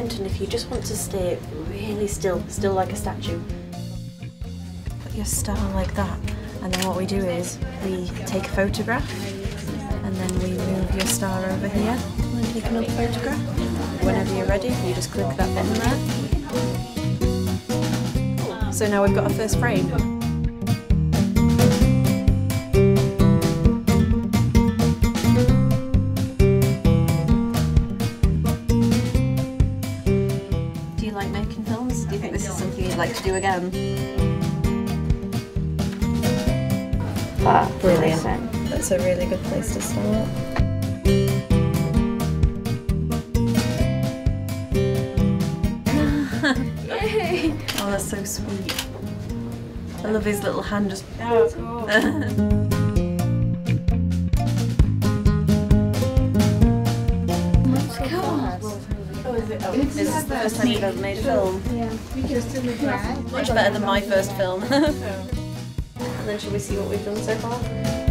bent, and if you just want to stay really still like a statue. Put your star like that, and then what we do is we take a photograph, and then we move your star over here, and then take another photograph. Whenever you're ready, you just click that button there. So now we've got our first frame. Like making films? Do you think this is something you'd like to do again? That's brilliant. Awesome. That's a really good place to start. Yay! Oh, that's so sweet. I love his little hand just... Oh, it's cool. This is the first time you've ever made a film. Yeah. Much better than my first film. And then shall we see what we've done so far?